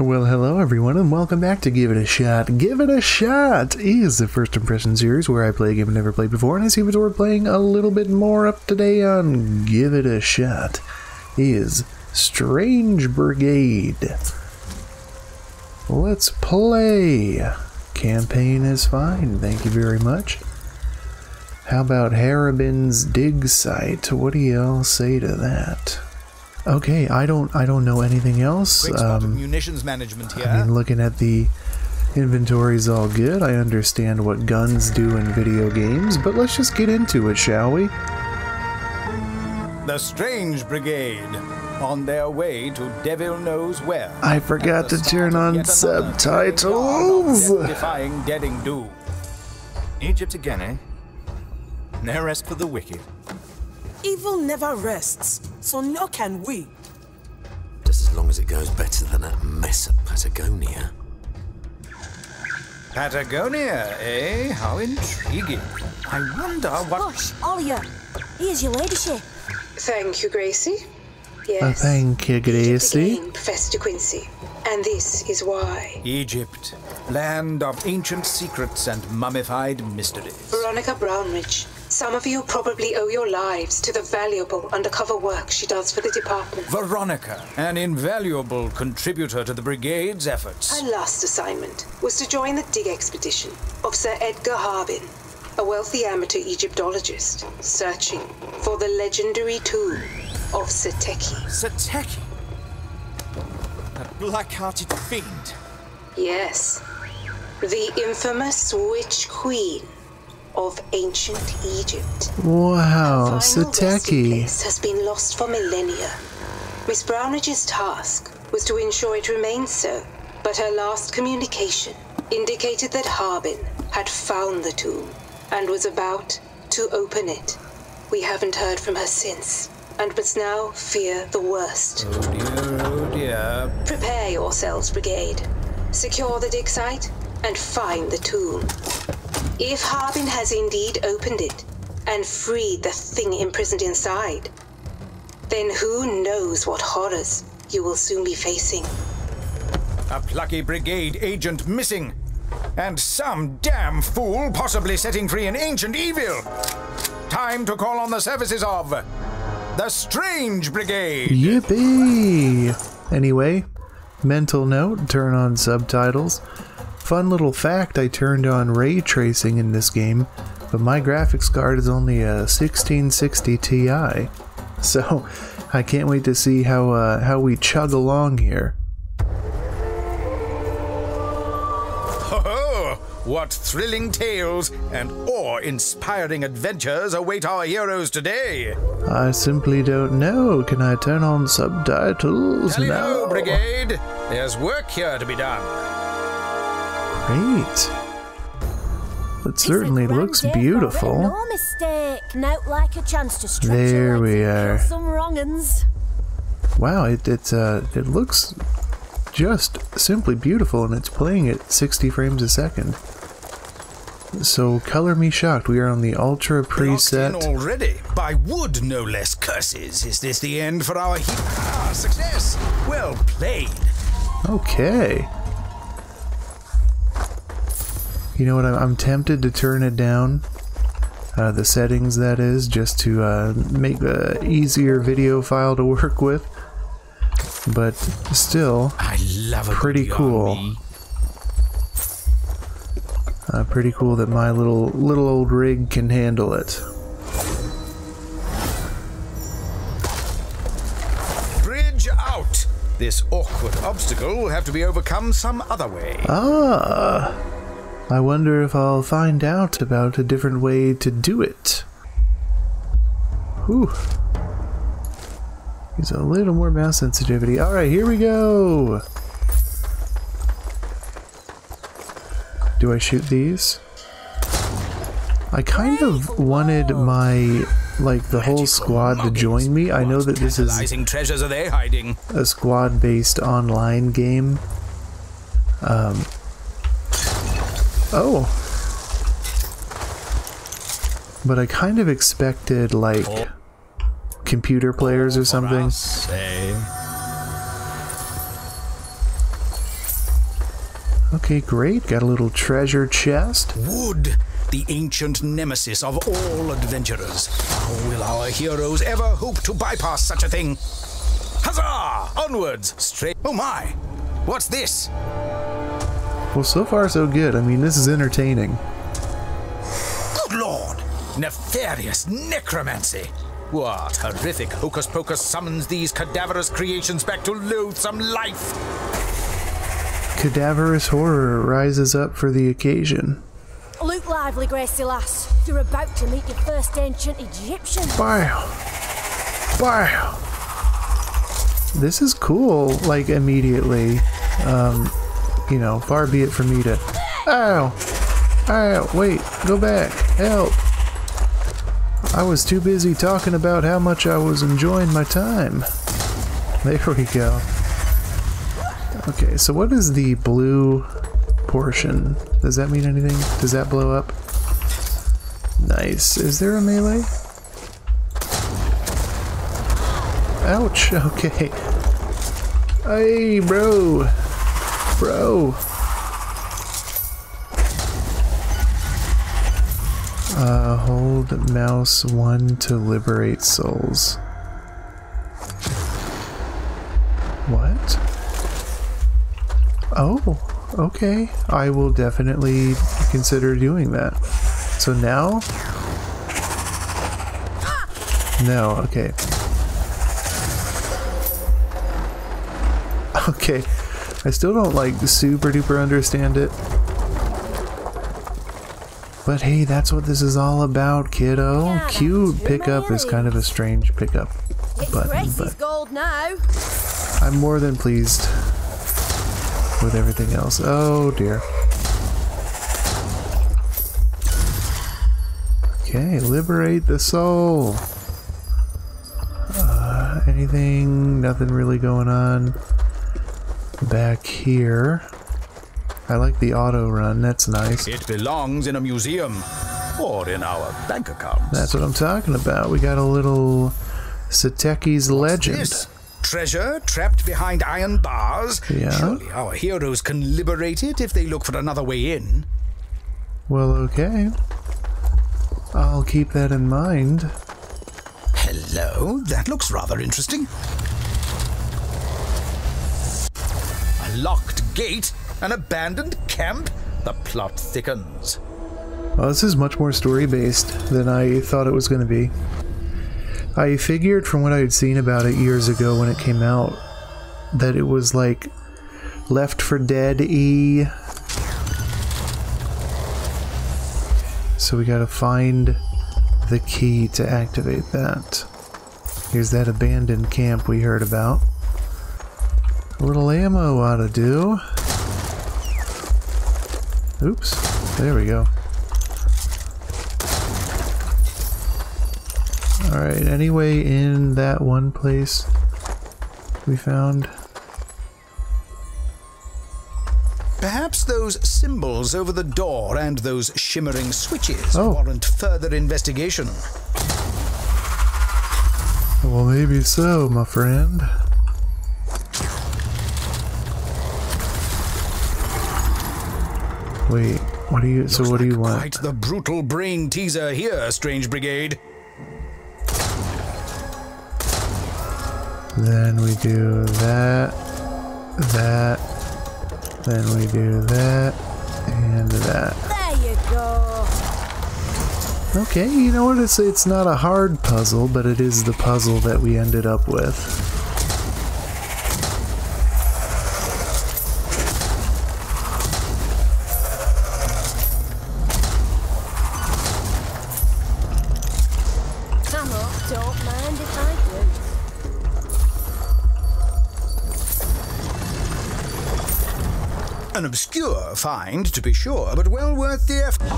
Well, hello everyone, and welcome back to Give It A Shot. Give It A Shot is the first impression series where I play a game I've never played before, and I see we're playing a little bit more up today on Give It A Shot is Strange Brigade. Let's play. Campaign is fine, thank you very much. How about Harabin's Dig Site? What do y'all say to that? Okay, I don't know anything else. Great spot of munitions management here. I mean, looking at the inventory's all good. I understand what guns do in video games, but let's just get into it, shall we? The Strange Brigade, on their way to devil knows where. I forgot to turn on subtitles. Defying deading doom. Egypt again, eh? No rest for the wicked. Evil never rests, so nor can we. Just as long as it goes better than that mess at Patagonia. Patagonia, eh? How intriguing. I wonder what... Gosh, Olia, here's your ladyship. Thank you, Gracie. Yes. Oh, thank you, Gracie. Egypt again, Professor De Quincey. And this is why. Egypt, land of ancient secrets and mummified mysteries. Veronica Brownridge. Some of you probably owe your lives to the valuable undercover work she does for the department. Veronica, an invaluable contributor to the brigade's efforts. Her last assignment was to join the dig expedition of Sir Edgar Harbin, a wealthy amateur Egyptologist searching for the legendary tomb of Seteki. Seteki? That black-hearted fiend? Yes, the infamous Witch Queen of ancient Egypt. Wow, Seteki has been lost for millennia. Miss Brownridge's task was to ensure it remained so, but her last communication indicated that Harbin had found the tomb and was about to open it. We haven't heard from her since, and must now fear the worst. Oh dear, oh dear. Prepare yourselves, Brigade. Secure the dig site and find the tomb. If Harbin has indeed opened it and freed the thing imprisoned inside, then who knows what horrors you will soon be facing. A plucky brigade agent missing, and some damn fool possibly setting free an ancient evil. Time to call on the services of the Strange Brigade. Yippee! Anyway, mental note, turn on subtitles. Fun little fact, I turned on ray tracing in this game, but my graphics card is only a 1660 Ti, so I can't wait to see how we chug along here. Ho ho! What thrilling tales and awe-inspiring adventures await our heroes today! I simply don't know. Can I turn on subtitles? Hello, no, Brigade! There's work here to be done. Great. It certainly looks beautiful. No mistake. Not like a chance to stretch. There we are. Some wrong uns. Wow, it looks just simply beautiful, and it's playing at 60 frames a second. So color me shocked. We are on the ultra preset. Locked in already, by wood no less. Curses! Is this the end for our success? Well played. Okay. You know what, I'm tempted to turn it down, the settings that is, just to make an easier video file to work with, but still, I love it. Pretty cool. Pretty cool that my little old rig can handle it. Bridge out! This awkward obstacle will have to be overcome some other way. Ah! I wonder if I'll find out about a different way to do it. Whew. There's a little more mouse sensitivity. Alright, here we go! Do I shoot these? I kind of wanted my, like, the whole squad to join me. I know that this is a squad-based online game. Oh, but I kind of expected, like, computer players or something. Okay, great. Got a little treasure chest. Wood, the ancient nemesis of all adventurers. How will our heroes ever hope to bypass such a thing? Huzzah! Onwards! Straight... Oh my! What's this? Well, so far so good. I mean, this is entertaining. Good lord! Nefarious necromancy! What horrific hocus pocus summons these cadaverous creations back to loathsome life? Cadaverous horror rises up for the occasion. Look lively, Grace Elas. You're about to meet your first ancient Egyptian. Wow! Wow! This is cool, like, immediately. You know, far be it for me to... Ow! Ow! Wait! Go back! Help! I was too busy talking about how much I was enjoying my time. There we go. Okay, so what is the blue portion? Does that mean anything? Does that blow up? Nice. Is there a melee? Ouch! Okay. Hey, bro! Bro! Hold mouse 1 to liberate souls. What? Oh, okay. I will definitely consider doing that. So now? No, okay. Okay. I still don't like super duper understand it. But hey, that's what this is all about, kiddo. Yeah, cute pickup is kind of a strange pickup button, but gold now. I'm more than pleased with everything else. Oh dear. Okay, liberate the soul. Anything? Nothing really going on back here. I like the auto run, that's nice. It belongs in a museum or in our bank accounts. That's what I'm talking about. We got a little Seteki's legend. This? Treasure trapped behind iron bars? Yeah. Surely our heroes can liberate it if they look for another way in. Well, okay. I'll keep that in mind. Hello, that looks rather interesting. A locked gate? An abandoned camp? The plot thickens. Well, this is much more story-based than I thought it was going to be. I figured from what I had seen about it years ago when it came out that it was like Left 4 Dead-y. So we gotta find the key to activate that. Here's that abandoned camp we heard about. A little ammo ought to do. Oops, there we go. Alright, anyway, in that one place we found. Perhaps those symbols over the door and those shimmering switches warrant further investigation. Well, maybe so, my friend. Wait, what do you... Looks so what do you want? Quite the brutal brain teaser here, Strange Brigade. Then we do that, that, then we do that, and that. There you go! Okay, you know what? It's not a hard puzzle, but it is the puzzle that we ended up with. An obscure find, to be sure, but well worth the effort.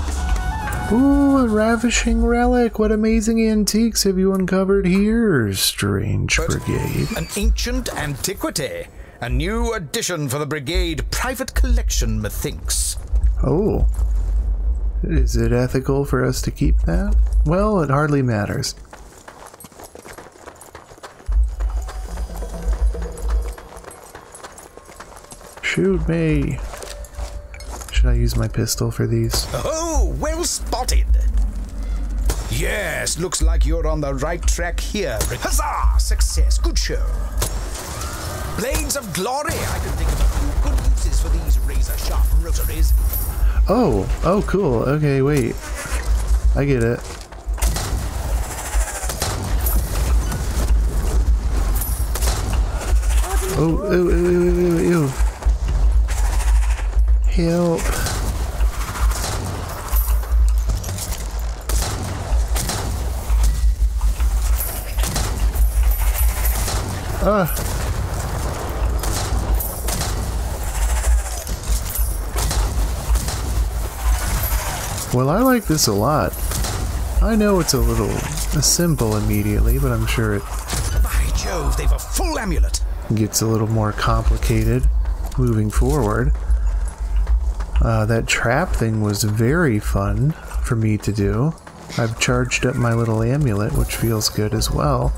Ooh, a ravishing relic. What amazing antiques have you uncovered here, Strange Brigade? An ancient antiquity. A new addition for the Brigade private collection, methinks. Oh. Is it ethical for us to keep that? Well, it hardly matters. Shoot me. should I use my pistol for these? Oh, well spotted! Yes, looks like you're on the right track here. Huzzah! Success, good show. Blades of glory, I can think of good uses for these razor-sharp rotaries. Oh, oh cool, okay, wait. I get it. Oh, ew, ew, ew, ew, ew. Help. Ah. Well, I like this a lot. I know it's a little simple immediately, but I'm sure it... By Jove, they've a full amulet! Gets a little more complicated moving forward. That trap thing was very fun for me to do. I've charged up my little amulet, which feels good as well.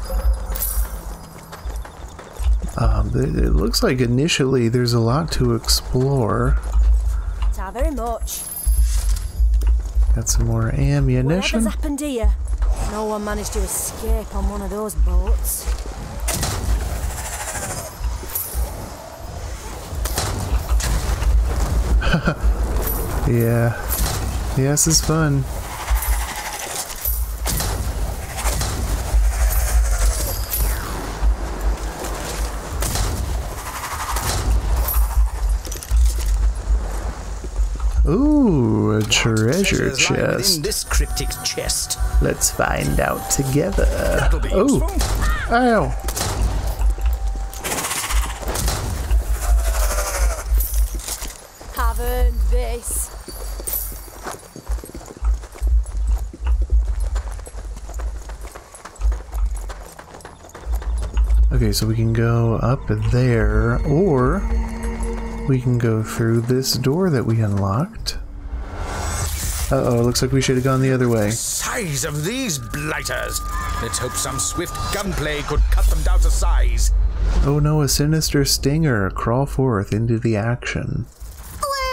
It looks like initially there's a lot to explore. Not very much. Got some more ammunition. Whatever's happened here? No one managed to escape on one of those boats. Yeah. Yes, it's fun. Ooh, a treasure chest. This cryptic chest. Let's find out together. Ooh. Ow. Have earned this. Okay, so we can go up there, or we can go through this door that we unlocked. Uh-oh, looks like we should have gone the other way. The size of these blighters! Let's hope some swift gunplay could cut them down to size. Oh no, a sinister stinger. Crawl forth into the action.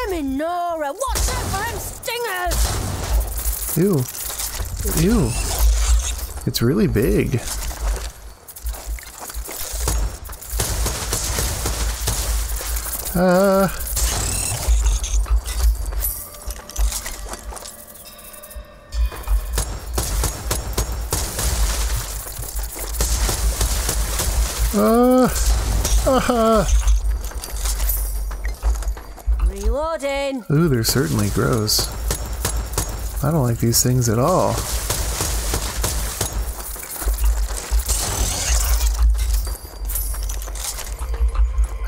Lemminora, watch out for them stingers! Ew. Ew. It's really big. Reloading. Ooh, they're certainly gross. I don't like these things at all.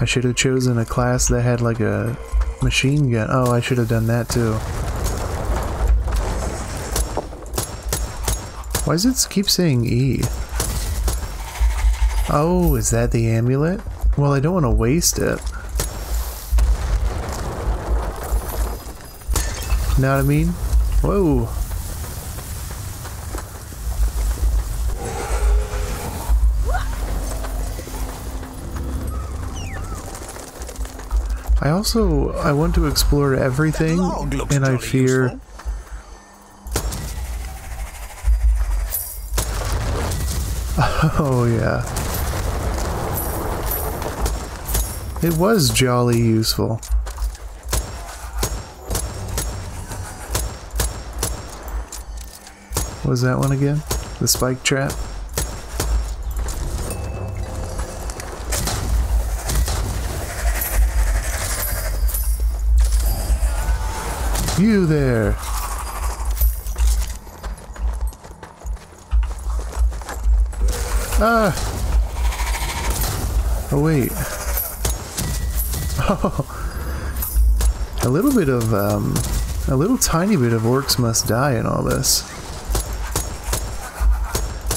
I should have chosen a class that had like a machine gun. Oh, I should have done that too. Why does it keep saying E? Oh, is that the amulet? Well, I don't want to waste it. Know what I mean? Whoa. I also, I want to explore everything, and I fear... Oh yeah. It was jolly useful. What was that one again? The spike trap? You there. Ah. Oh wait. Oh. A little bit of a little tiny bit of orcs must die in all this.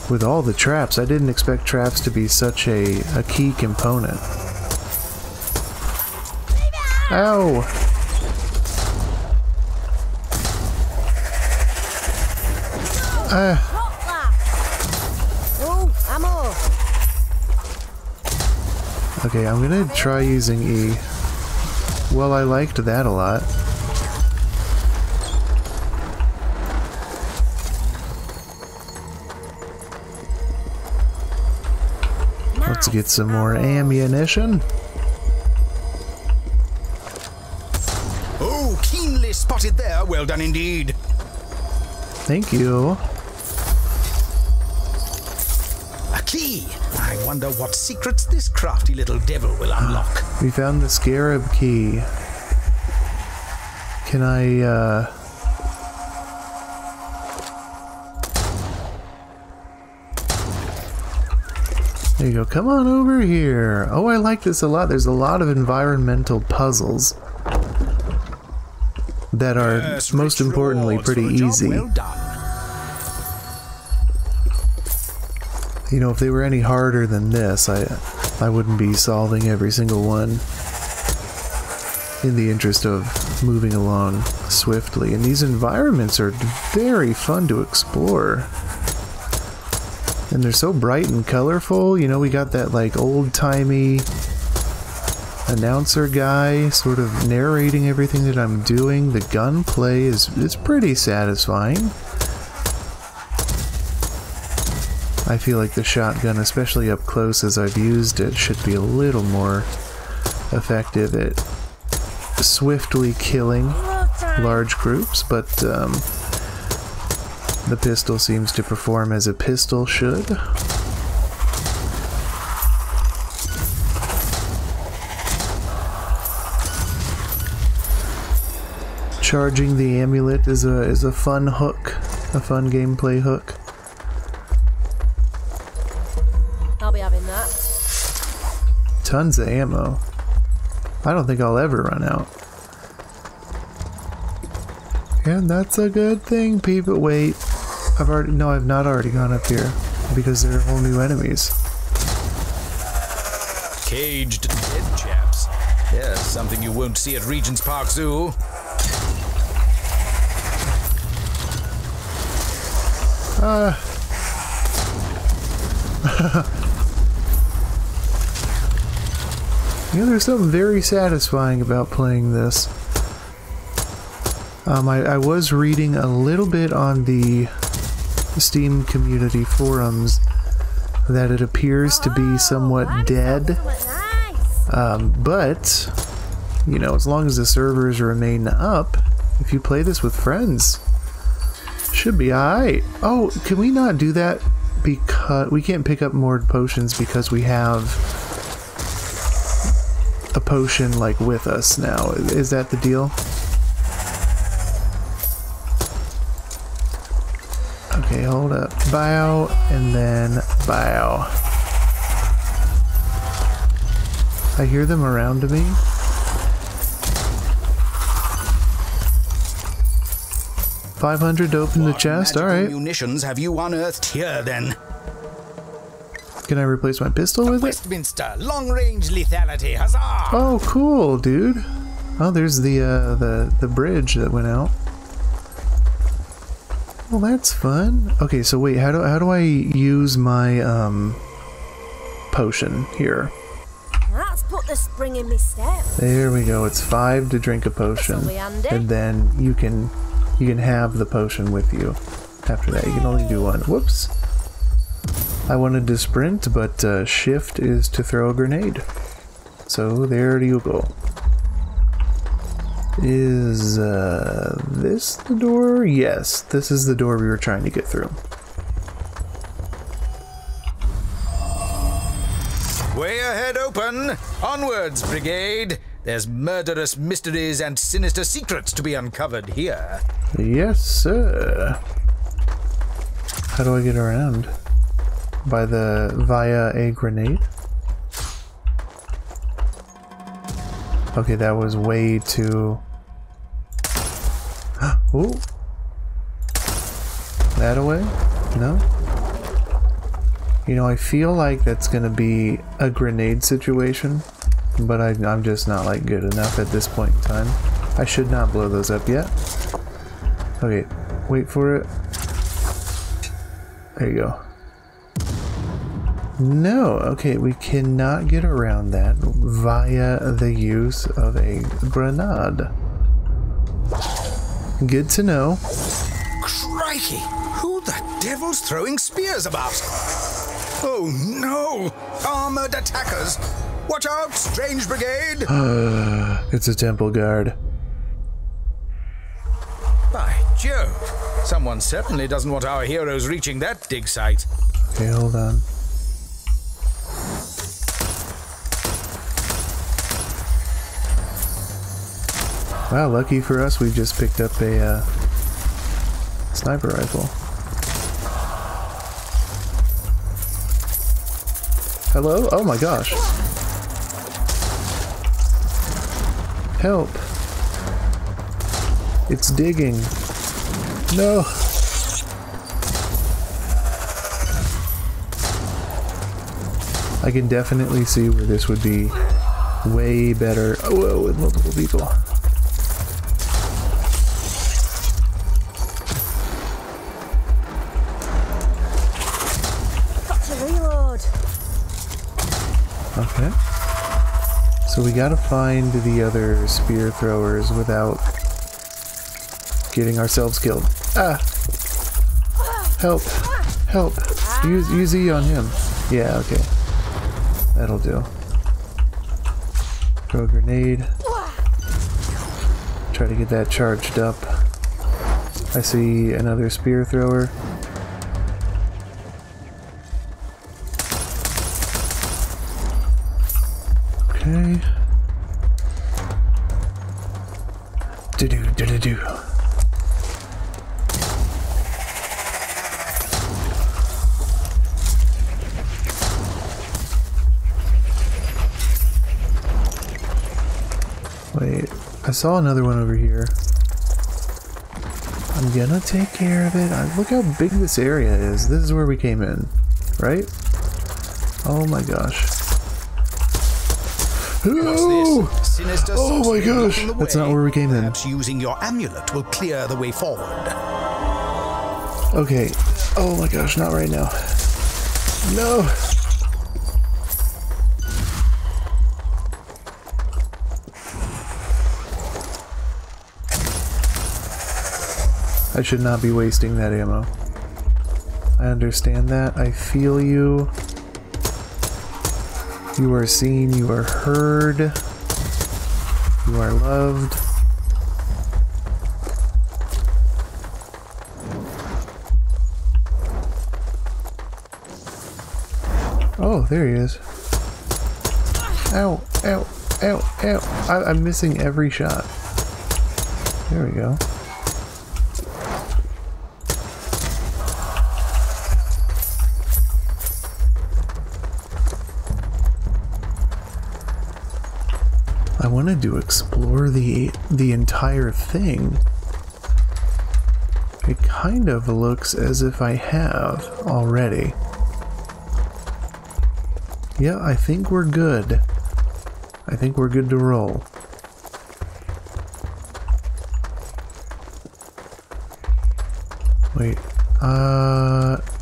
With all the traps, I didn't expect traps to be such a key component. Ow. Okay, I'm gonna try using E. Well, I liked that a lot. get some more ammunition. Oh, keenly spotted there. Well done indeed. Thank you. A key. I wonder what secrets this crafty little devil will unlock. We found the Scarab Key. Can I, There you go. Come on over here. Oh, I like this a lot. There's a lot of environmental puzzles that are, most importantly, pretty easy. Well done. You know, if they were any harder than this, I wouldn't be solving every single one in the interest of moving along swiftly. And these environments are very fun to explore. And they're so bright and colorful. You know, we got that like old-timey announcer guy sort of narrating everything that I'm doing. The gunplay is pretty satisfying. I feel like the shotgun, especially up close as I've used it, should be a little more effective at swiftly killing large groups, but the pistol seems to perform as a pistol should. Charging the amulet is a fun hook, a fun gameplay hook. I'll be having that. Tons of ammo. I don't think I'll ever run out. And that's a good thing, people. Wait. I've not already gone up here because there are whole new enemies. Caged dead chaps. There's something you won't see at Regent's Park Zoo. You know, there's something very satisfying about playing this. I was reading a little bit on the Steam community forums that it appears to be somewhat dead, but, you know, as long as the servers remain up, if you play this with friends, should be alright. Oh, can we not do that because we can't pick up more potions because we have a potion, like, with us now? Is that the deal? Okay, hold up. Bow, and then bow. I hear them around me. $500 to open the chest, alright. What magical munitions have you unearthed here, then? Can I replace my pistol with it? Westminster, long-range lethality, huzzah! Oh, cool, dude. Oh, there's the bridge that went out. Well, that's fun. Okay, so wait, how do I use my potion here? Let's put the spring in me step. There we go. It's 5 to drink a potion, and then you can have the potion with you. After that, you can only do one. Whoops. I wanted to sprint, but shift is to throw a grenade. So there you go. Is this the door? Yes, this is the door we were trying to get through. Way ahead open! Onwards, brigade! There's murderous mysteries and sinister secrets to be uncovered here. Yes, sir. How do I get around? Via a grenade. Okay, that was way too. Ooh. That away? No. You know, I feel like that's gonna be a grenade situation, but I'm just not like good enough at this point in time. I should not blow those up yet. Okay, wait for it. There you go. No, okay, we cannot get around that via the use of a grenade. Good to know. Crikey, who the devil's throwing spears about? Oh no! Armored attackers! Watch out, Strange Brigade! It's a temple guard. By Jove! Someone certainly doesn't want our heroes reaching that dig site. Okay, hold on. Wow, lucky for us, we've just picked up a sniper rifle. Hello? Oh my gosh. Help. It's digging. No. I can definitely see where this would be way better. Whoa, with multiple people. Okay, so we gotta find the other spear throwers without getting ourselves killed. Ah! Help! Help! Use E on him. Yeah, okay. That'll do. Throw a grenade. Try to get that charged up. I see another spear thrower. Okay. Do-do-do-do-do. Wait, I saw another one over here. I'm gonna take care of it. Look how big this area is. This is where we came in, right? Oh my gosh. What's this? Oh my gosh! That's not where we came in. Perhaps using your amulet will clear the way forward. Okay. Oh my gosh! Not right now. No. I should not be wasting that ammo. I understand that. I feel you. You are seen, you are heard, you are loved. Oh, there he is. Ow, ow, ow, ow. I'm missing every shot. There we go. I wanted to explore the entire thing. It kind of looks as if I have already. Yeah, I think we're good. I think we're good to roll. Wait,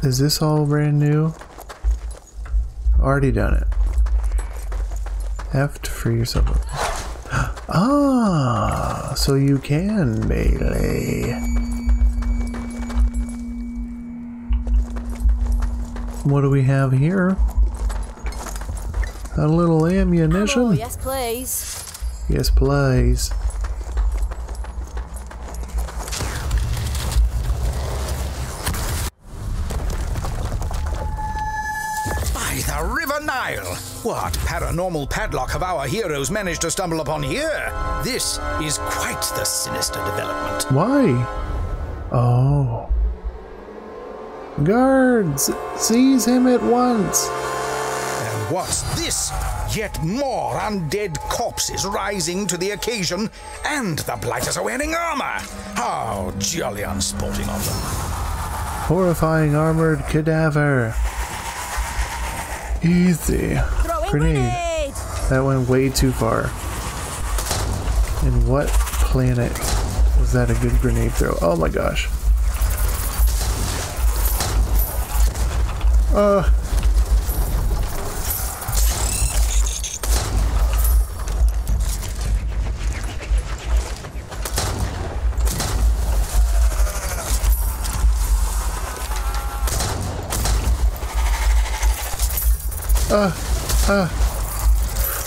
is this all brand new? Already done it. Have to free yourself up. Ah, so you can melee. What do we have here? A little ammunition. Oh, yes, please. Yes, please. By the River Nile. What paranormal padlock have our heroes managed to stumble upon here? This is quite the sinister development. Why? Oh. Guards! Seize him at once! And what's this? Yet more undead corpses rising to the occasion, and the blighters are wearing armor! How jolly unsporting of them. Horrifying armored cadaver. Easy. Grenade. That went way too far. And what planet was that a good grenade throw? Oh my gosh.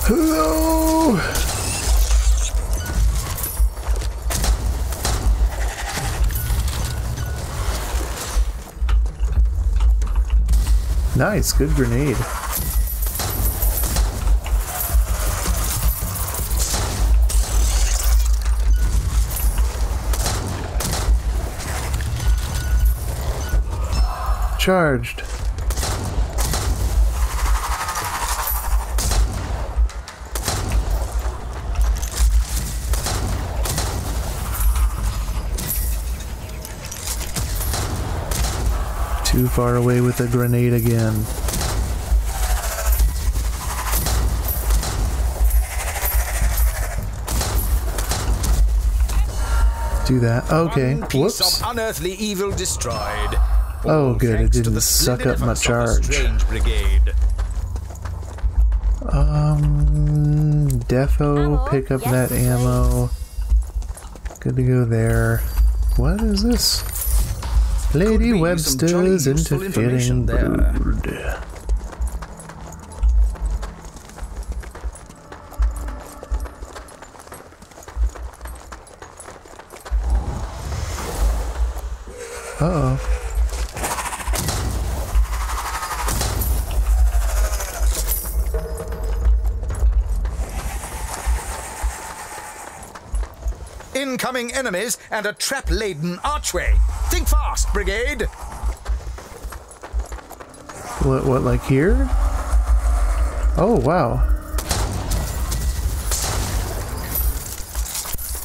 Hello. Nice, good grenade. Charged. Too far away with a grenade again. Do that. Okay. Whoops. Unearthly evil destroyed. Oh, good. It didn't suck up my charge. Defo, pick up that ammo. Good to go there. What is this? Lady Webster's interfering bird. Uh-oh. Incoming enemies and a trap-laden archway. Think fast, Brigade. What, like here? Oh, wow.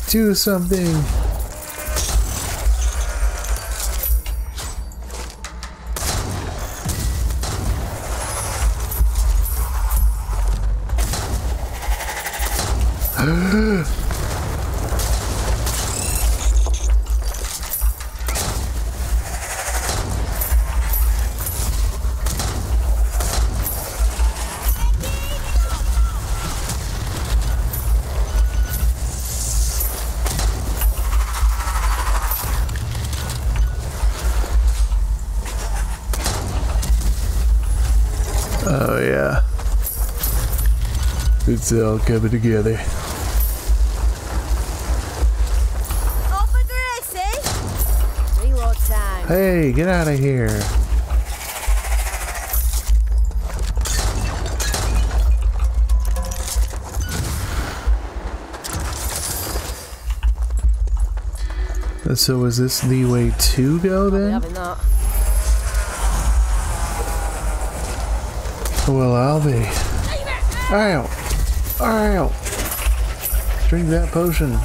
Do something. It's all coming together. Open Grace, eh? Reload time. Hey, get out of here. So was this the way to go then? Well, I'll be. Ow. Alright, drink that potion.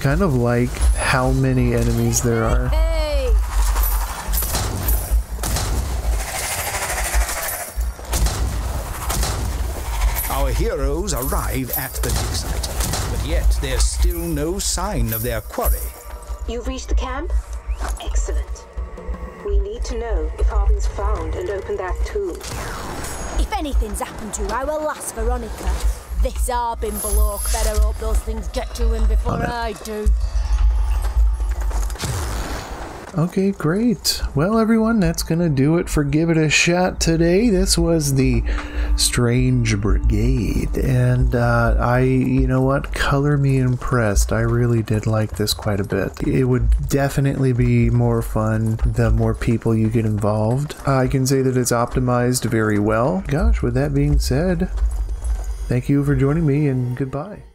Kind of like how many enemies there are. Hey. Our heroes arrive at the dig site, but yet there's still no sign of their quarry. You've reached the camp? Excellent. We need to know if Harbin's found and opened that tomb. If anything's happened to our last Veronica, this Harbin bloke better hope those things get to him before I do. Okay, great. Well, everyone, that's going to do it for Give It A Shot today. This was the Strange Brigade. And you know what? Color me impressed. I really did like this quite a bit. It would definitely be more fun the more people you get involved. I can say that it's optimized very well. Gosh, with that being said, thank you for joining me, and goodbye.